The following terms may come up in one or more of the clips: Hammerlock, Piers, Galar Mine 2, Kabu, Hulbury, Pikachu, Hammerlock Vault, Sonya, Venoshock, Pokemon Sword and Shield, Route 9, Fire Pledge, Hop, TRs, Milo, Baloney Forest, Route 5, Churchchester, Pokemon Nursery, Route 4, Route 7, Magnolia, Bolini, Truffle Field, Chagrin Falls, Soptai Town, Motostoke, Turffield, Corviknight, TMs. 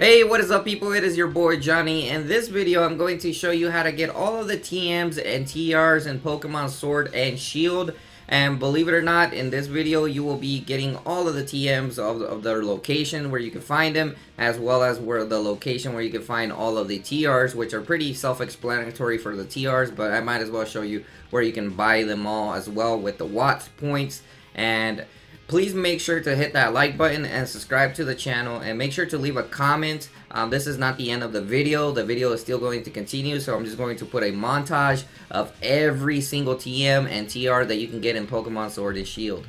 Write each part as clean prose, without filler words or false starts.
Hey, what is up people? It is your boy Johnny. In this video I'm going to show you how to get all of the TMs and TRs in Pokemon Sword and Shield. And believe it or not, in this video you will be getting all of the TMs of their location where you can find them, as well as where the location where you can find all of the TRs, which are pretty self-explanatory for the TRs, but I might as well show you where you can buy them all as well with the Watts points. And please make sure to hit that like button and subscribe to the channel, and make sure to leave a comment. This is not the end of the video. The video is still going to continue, so I'm just going to put a montage of every single TM and TR that you can get in Pokemon Sword and Shield.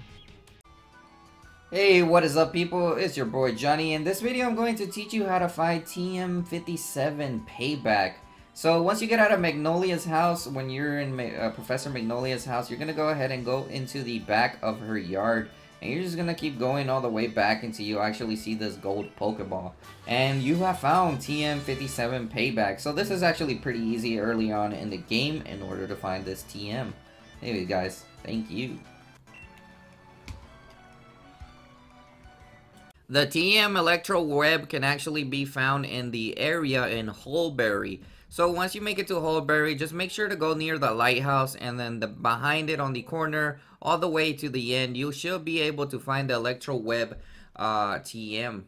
Hey, what is up people? It's your boy Johnny. In this video I'm going to teach you how to find TM57 Payback. So once you get out of Magnolia's house, when you're in Professor Magnolia's house, you're going to go ahead and go into the back of her yard. And you're just going to keep going all the way back until you actually see this gold Pokeball. And you have found TM57 Payback. So this is actually pretty easy early on in the game in order to find this TM. Anyway guys, thank you. The TM Electro Web can actually be found in the area in Hulbury. So once you make it to Hulbury, just make sure to go near the lighthouse, and then behind it on the corner, all the way to the end, you should be able to find the Electro Web TM.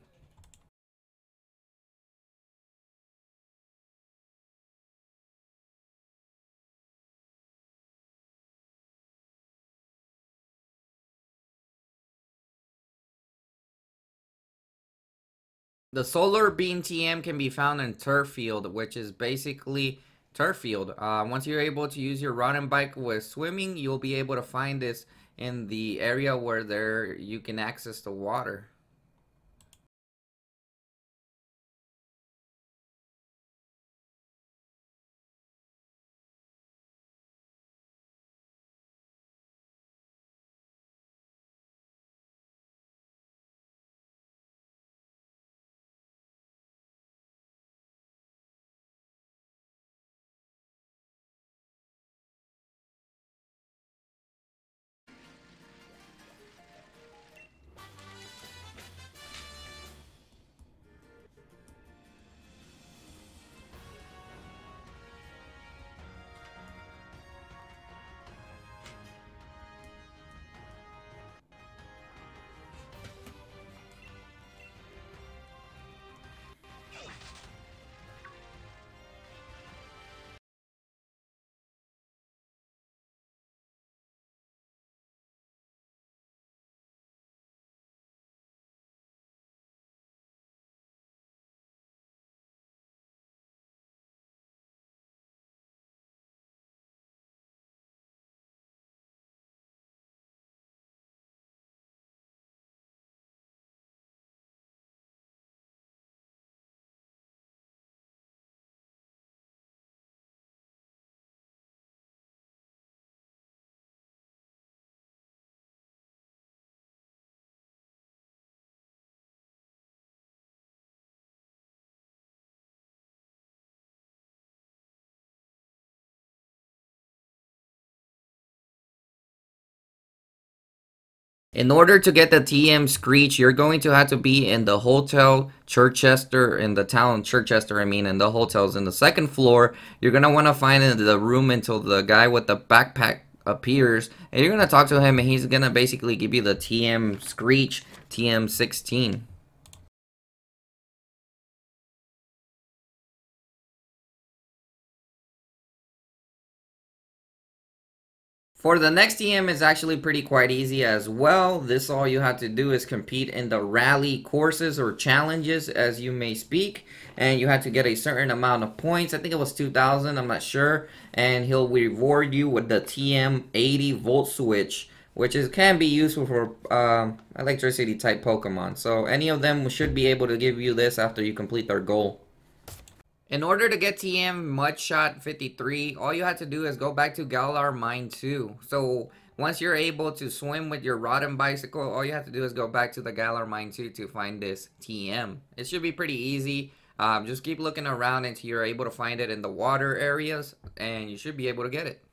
The Solar Beam TM can be found in Turffield, which is basically Turffield. Once you're able to use your rod and bike with swimming, you'll be able to find this in the area where you can access the water. In order to get the TM Screech, you're going to have to be in the hotel Churchchester, in the town Churchchester, and the hotel's in the second floor. You're going to want to find the room until the guy with the backpack appears, and you're going to talk to him, and he's going to basically give you the TM Screech, TM 16. For the next TM is actually pretty quite easy as well. This, all you have to do is compete in the rally courses or challenges, as you may speak, and you have to get a certain amount of points. I think it was 2,000, I'm not sure, and he'll reward you with the TM 80 volt switch, which can be useful for electricity type Pokemon. So any of them should be able to give you this after you complete their goal. In order to get TM Mudshot 53, all you have to do is go back to Galar Mine 2. So once you're able to swim with your rod and bicycle, all you have to do is go back to the Galar Mine 2 to find this TM. It should be pretty easy. Just keep looking around until you're able to find it in the water areas, and you should be able to get it.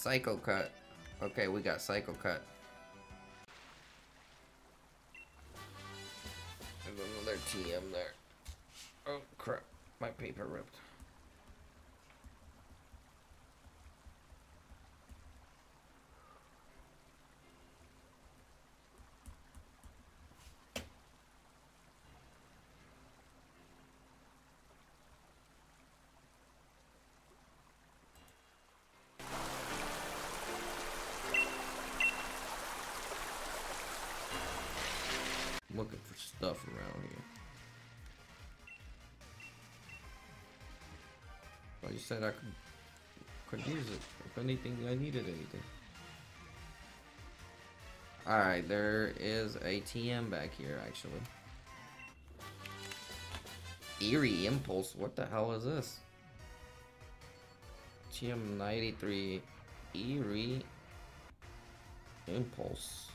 Psycho Cut. Okay, we got Psycho Cut. There's another TM there. Oh, crap. My paper ripped. Looking for stuff around here. Oh, you said I could use it. If anything, I needed anything. Alright, there is a TM back here, actually. Eerie Impulse. What the hell is this? TM 93 Eerie Impulse.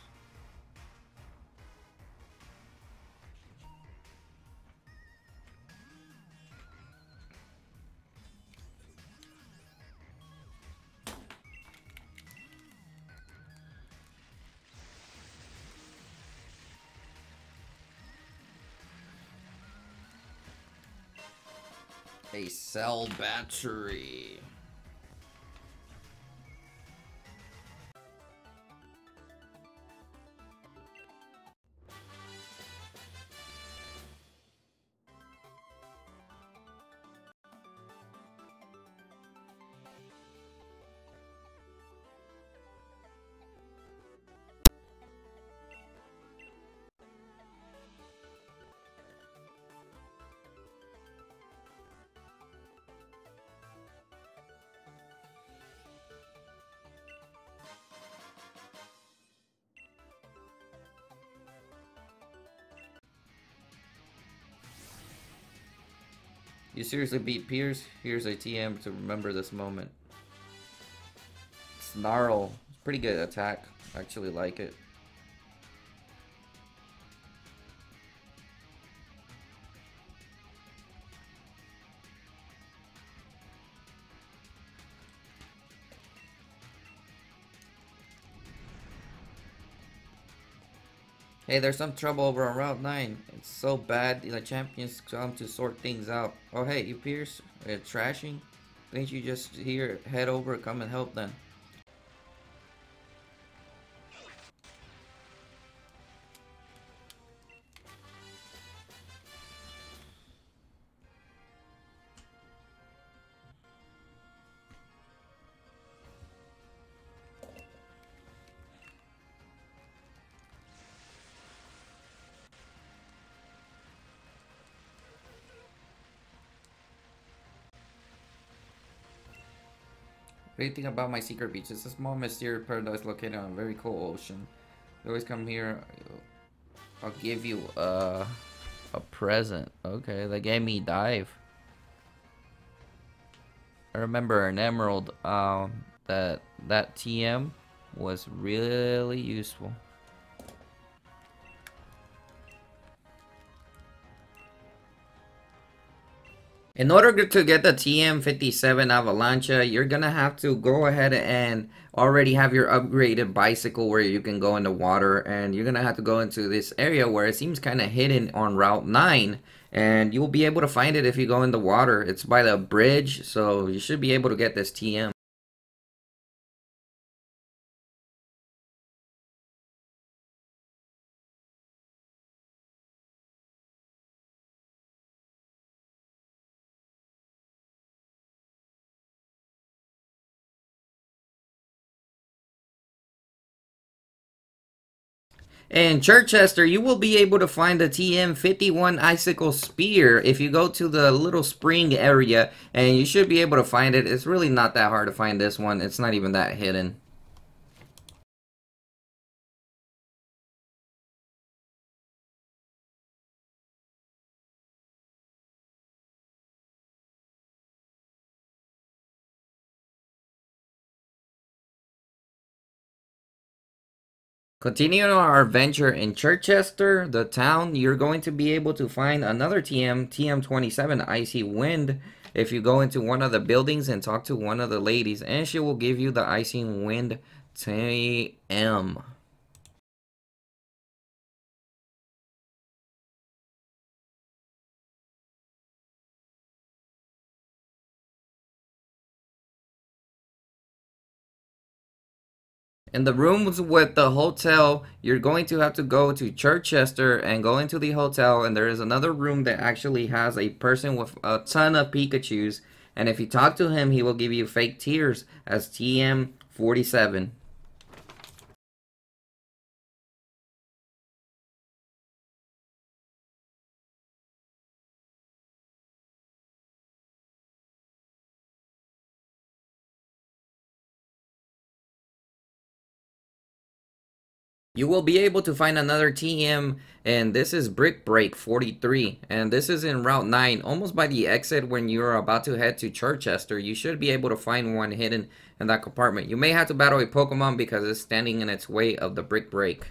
A cell battery. You seriously beat Piers? Here's a TM to remember this moment. Snarl. Pretty good attack. I actually like it. Hey, there's some trouble over on Route 9. It's so bad, the champions come to sort things out. Oh hey, you Piers? Are you trashing? Didn't you just here? Head over, come and help then. What do you think about my secret beach? It's a small mysterious paradise located on a very cold ocean. You always come here, I'll give you a present. Okay, they gave me Dive. I remember an emerald, that TM was really useful. In order to get the TM57 Avalancha, you're gonna have to go ahead and already have your upgraded bicycle where you can go in the water, and you're gonna have to go into this area where it seems kind of hidden on Route 9, and you'll be able to find it if you go in the water. It's by the bridge, so you should be able to get this TM. In Churchchester, you will be able to find the TM51 Icicle Spear if you go to the little spring area, and you should be able to find it. It's really not that hard to find this one. It's not even that hidden. Continuing our adventure in Churchchester, the town, you're going to be able to find another TM, TM27 Icy Wind, If you go into one of the buildings and talk to one of the ladies, and she will give you the Icing Wind TM. In the rooms with the hotel, you're going to have to go to Churchchester and go into the hotel, and there is another room that actually has a person with a ton of Pikachus, and if you talk to him, he will give you fake tears as TM 47. You will be able to find another TM, and this is Brick Break 43, and this is in Route 9, almost by the exit when you're about to head to Churchchester. You should be able to find one hidden in that compartment. You may have to battle a Pokemon because it's standing in its way of the Brick Break.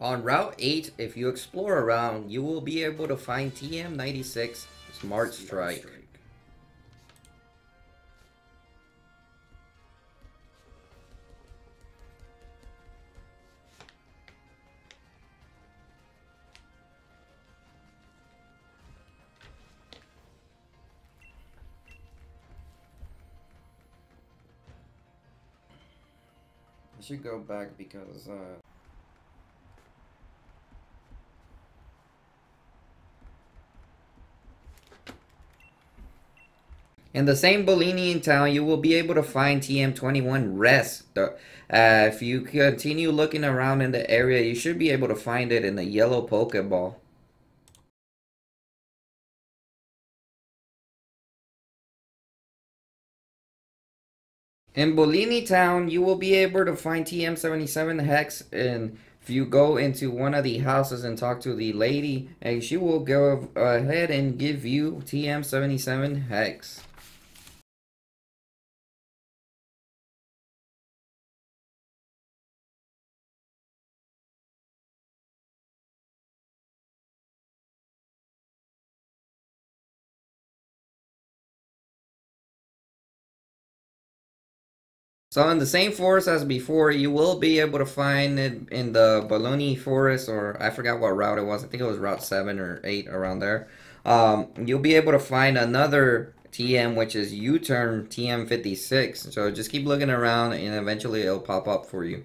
On Route 8, if you explore around, you will be able to find TM96 Smart Strike. I should go back because, in the same Bolini town, you will be able to find TM21 Rest. If you continue looking around in the area, you should be able to find it in the yellow Pokeball. In Bolini town, you will be able to find TM77 Hex, and if you go into one of the houses and talk to the lady, and she will go ahead and give you TM77 Hex. So in the same forest as before, you will be able to find it in the Baloney Forest, or I forgot what route it was. I think it was Route 7 or 8 around there. You'll be able to find another TM, which is U-turn TM56. So just keep looking around and eventually it'll pop up for you.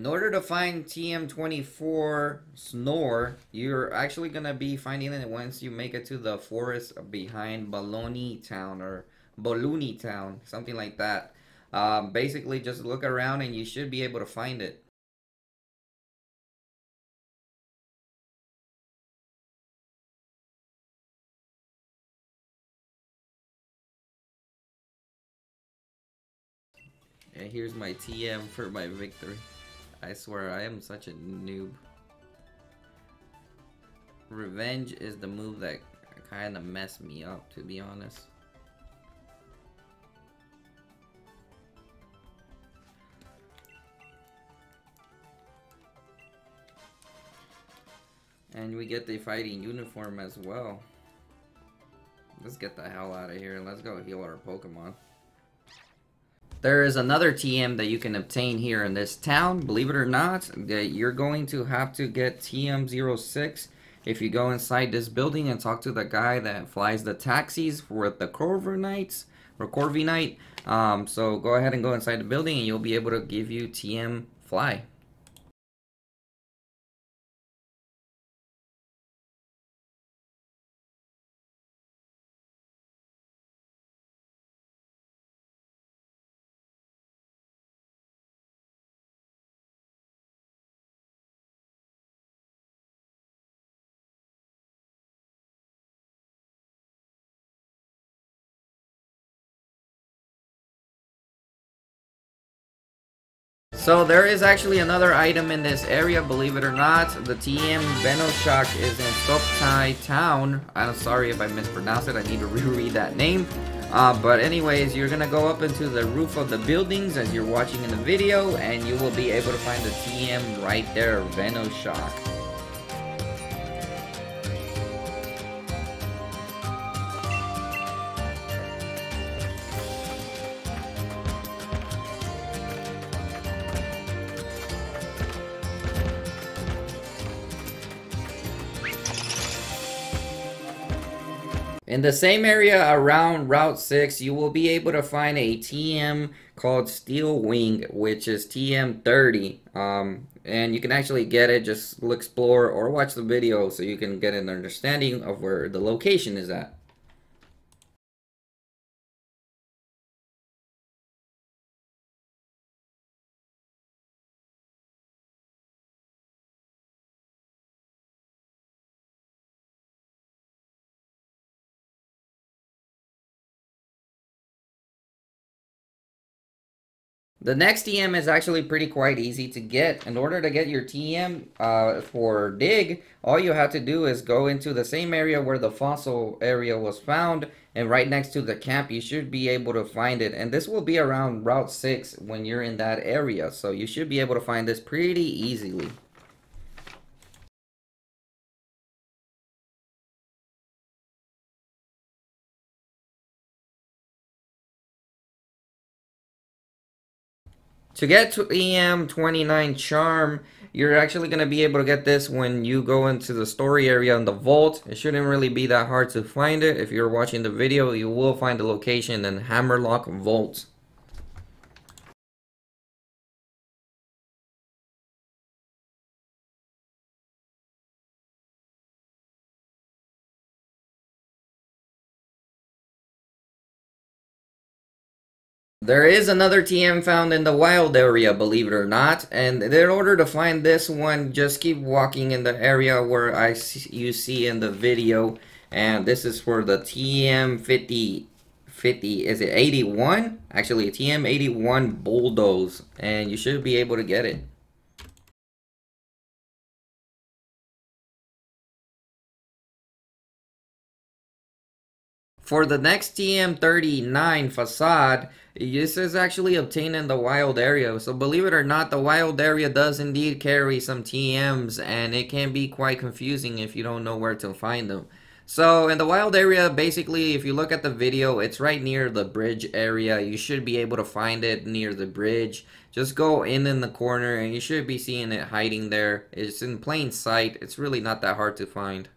In order to find TM24 Snore, you're actually going to be finding it once you make it to the forest behind Bolini Town or Bolini Town, something like that. Basically, just look around and you should be able to find it. And here's my TM for my victory. I swear, I am such a noob. Revenge is the move that kind of messed me up, to be honest. And we get the fighting uniform as well. Let's get the hell out of here and let's go heal our Pokemon. There is another TM that you can obtain here in this town. Believe it or not, you're going to have to get TM06 if you go inside this building and talk to the guy that flies the taxis with the Corviknights or Corviknight. So go ahead and go inside the building and you'll be able to give you TM Fly. So there is actually another item in this area, believe it or not. The TM Venoshock is in Soptai Town. I'm sorry if I mispronounced it. I need to reread that name. But anyways, you're going to go up into the roof of the buildings as you're watching in the video, and you will be able to find the TM right there, Venoshock. In the same area around Route 6, you will be able to find a TM called Steel Wing, which is TM 30, and you can actually get it. Just explore or watch the video so you can get an understanding of where the location is at. The next TM is actually pretty quite easy to get. In order to get your TM for Dig, all you have to do is go into the same area where the fossil area was found, and right next to the camp you should be able to find it. And this will be around Route 6 when you're in that area, so you should be able to find this pretty easily. To get to TM 29 Charm, you're actually going to be able to get this when you go into the story area in the vault. It shouldn't really be that hard to find it. If you're watching the video, you will find the location in Hammerlock Vault. There is another TM found in the wild area, believe it or not, and in order to find this one, just keep walking in the area where you see in the video, and this is for the TM 81? Actually, TM 81 Bulldoze, and you should be able to get it. For the next TM 39 Facade, this is actually obtained in the wild area. So believe it or not, the wild area does indeed carry some TMs, and it can be quite confusing if you don't know where to find them. So in the wild area, basically, if you look at the video, it's right near the bridge area. You should be able to find it near the bridge. Just go in the corner and you should be seeing it hiding there. It's in plain sight. It's really not that hard to find.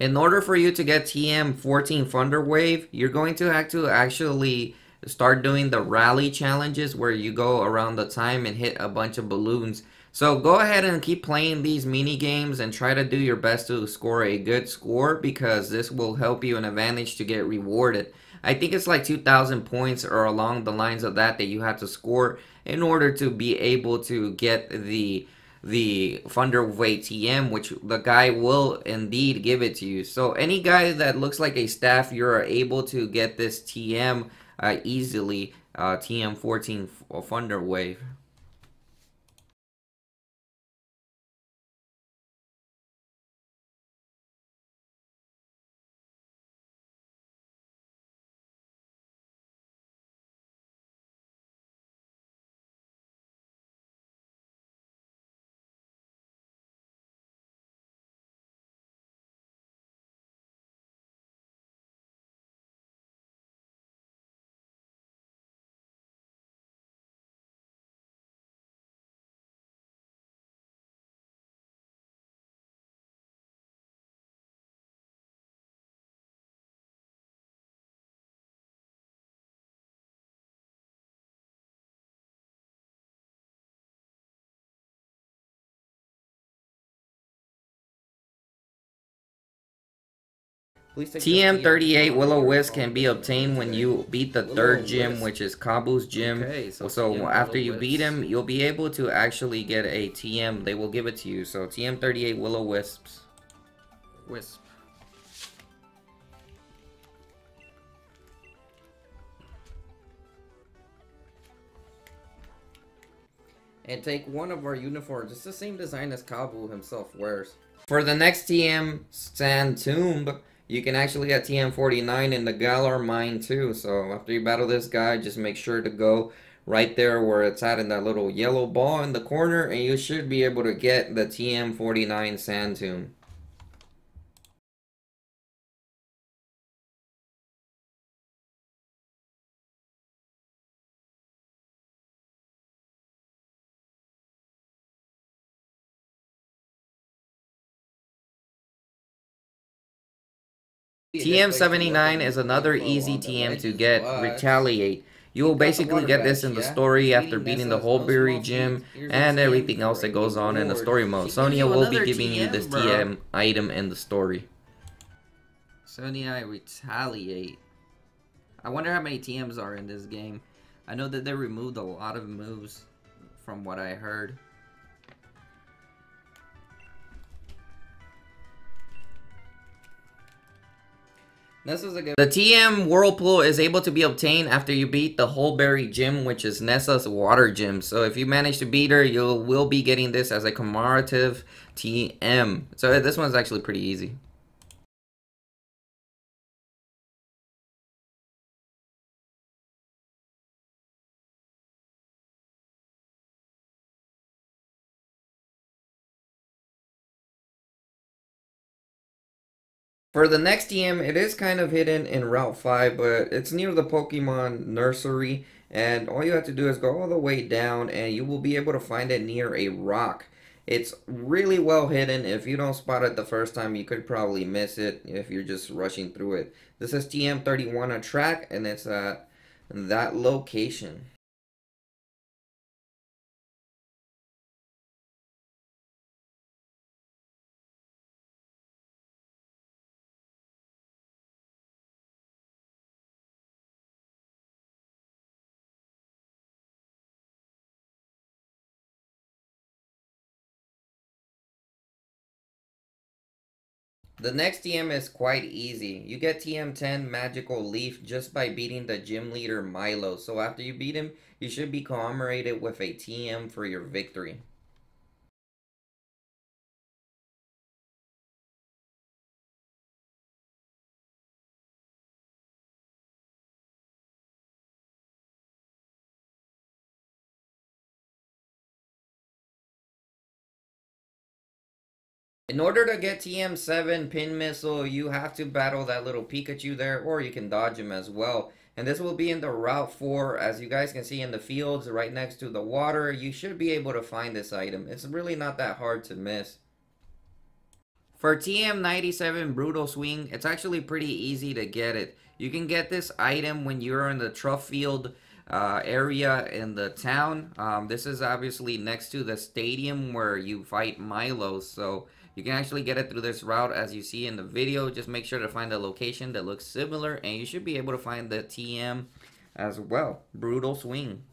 In order for you to get TM 14 Thunderwave, you're going to have to actually start doing the rally challenges where you go around the time and hit a bunch of balloons. So go ahead and keep playing these mini games and try to do your best to score a good score, because this will help you an advantage to get rewarded. I think it's like 2,000 points or along the lines of that you have to score in order to be able to get the Thunderwave TM, which the guy will indeed give it to you. So any guy that looks like a staff, you're able to get this TM easily, TM 14 Thunderwave. TM38 Will-O-Wisp can be obtained when you beat the third gym, which is Kabu's gym. Okay, so after you beat him, you'll be able to actually get a TM. They will give it to you. So TM38 Will-O-Wisps. Wisp. And take one of our uniforms. It's the same design as Kabu himself wears. For the next TM, Sandtomb, you can actually get TM49 in the Galar Mine 2. So after you battle this guy, just make sure to go right there where it's at in that little yellow ball in the corner, and you should be able to get the TM49 Sandtomb. TM79 is another easy TM to get, Retaliate. You will basically get this in the story after beating the Hulbury gym and everything else that goes on in the story mode. Sonya will be giving you this TM item in the story. Sonya, Retaliate. I wonder how many TMs are in this game. I know that they removed a lot of moves from what I heard. This is a good. The TM Whirlpool is able to be obtained after you beat the Hulbury Gym, which is Nessa's Water Gym. So if you manage to beat her, you will be getting this as a commemorative TM. So this one's actually pretty easy. For the next TM, it is kind of hidden in Route 5, but it's near the Pokemon Nursery, and all you have to do is go all the way down, and you will be able to find it near a rock. It's really well hidden. If you don't spot it the first time, you could probably miss it if you're just rushing through it. This is TM31, a track, and it's at that location. The next TM is quite easy. You get TM10 Magical Leaf just by beating the gym leader Milo. So after you beat him, you should be commemorated with a TM for your victory. In order to get TM7 Pin Missile, you have to battle that little Pikachu there, or you can dodge him as well. And this will be in the Route 4, as you guys can see in the fields right next to the water. You should be able to find this item. It's really not that hard to miss. For TM97 Brutal Swing, it's actually pretty easy to get it. You can get this item when you're in the Truffle Field area in the town. This is obviously next to the stadium where you fight Milo, so you can actually get it through this route as you see in the video. Just make sure to find a location that looks similar, and you should be able to find the TM as well. Brutal Swing.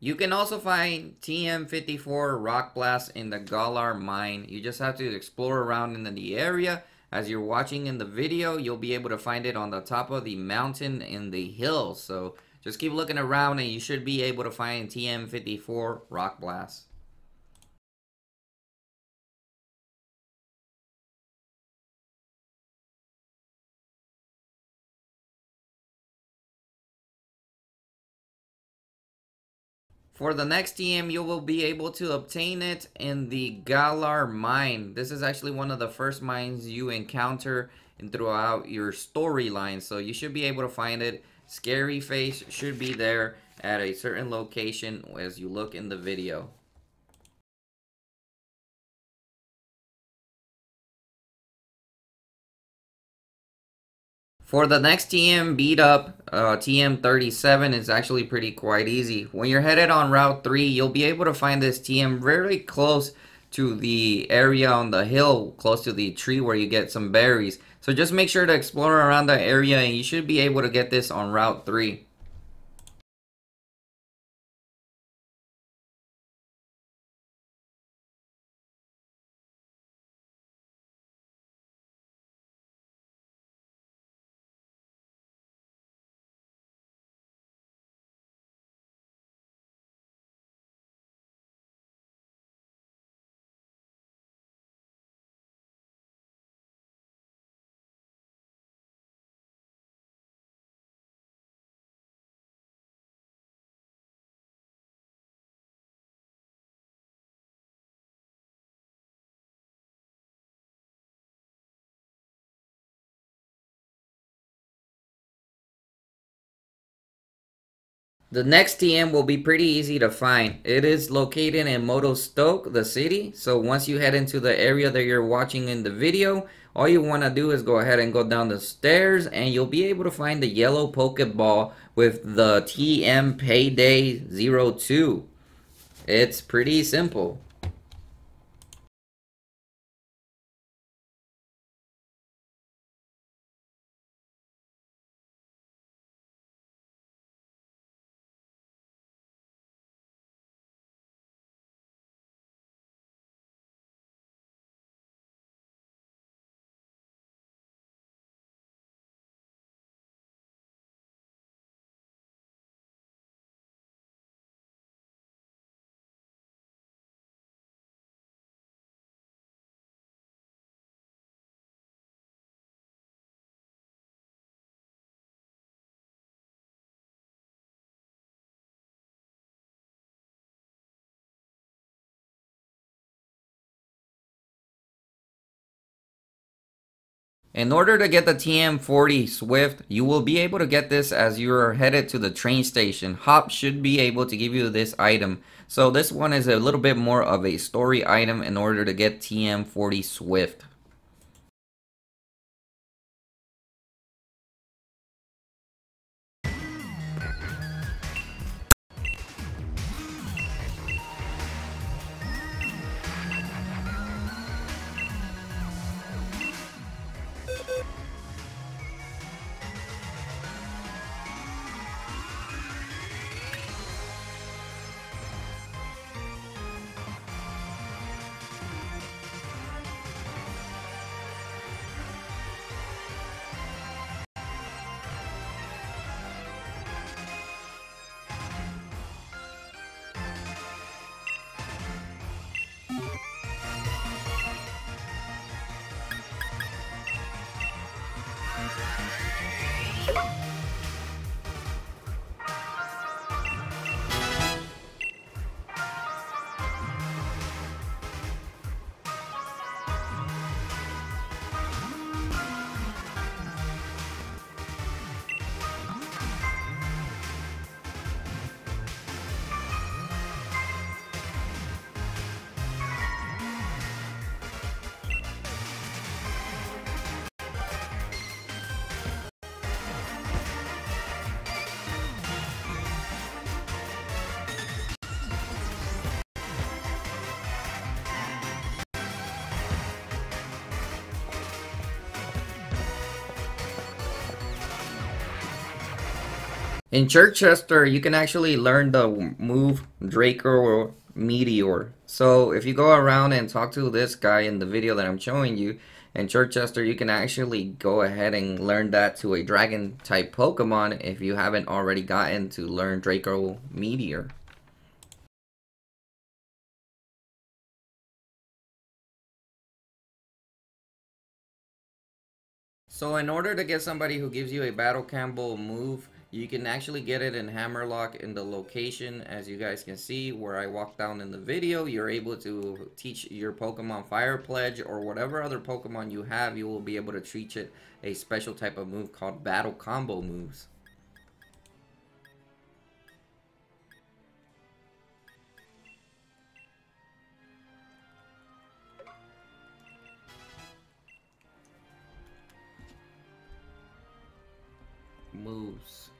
You can also find TM54 Rock Blast in the Galar Mine. You just have to explore around in the area. As you're watching in the video, you'll be able to find it on the top of the mountain in the hill. So just keep looking around and you should be able to find TM54 Rock Blast. For the next TM, you will be able to obtain it in the Galar Mine. This is actually one of the first mines you encounter throughout your storyline, so you should be able to find it. Scary Face should be there at a certain location as you look in the video. For the next TM, Beat Up, TM37 is actually quite easy. When you're headed on Route 3, you'll be able to find this TM very close to the area on the hill close to the tree where you get some berries. So just make sure to explore around the area and you should be able to get this on Route 3. The next TM will be pretty easy to find. It is located in Motostoke, the city. So once you head into the area that you're watching in the video, all you want to do is go ahead and go down the stairs and you'll be able to find the yellow Pokeball with the TM Payday 02. It's pretty simple. In order to get the TM40 Swift, you will be able to get this as you are headed to the train station. Hop should be able to give you this item. So this one is a little bit more of a story item in order to get TM40 Swift. In Churchchester, you can actually learn the move Draco Meteor. So if you go around and talk to this guy in the video that I'm showing you, in Churchchester, you can actually go ahead and learn that to a dragon type Pokemon if you haven't already gotten to learn Draco Meteor. So in order to get somebody who gives you a Battle Campbell move, you can actually get it in Hammerlock in the location, as you guys can see where I walked down in the video. You're able to teach your Pokemon Fire Pledge or whatever other Pokemon you have. You will be able to teach it a special type of move called Battle Combo moves. Moves.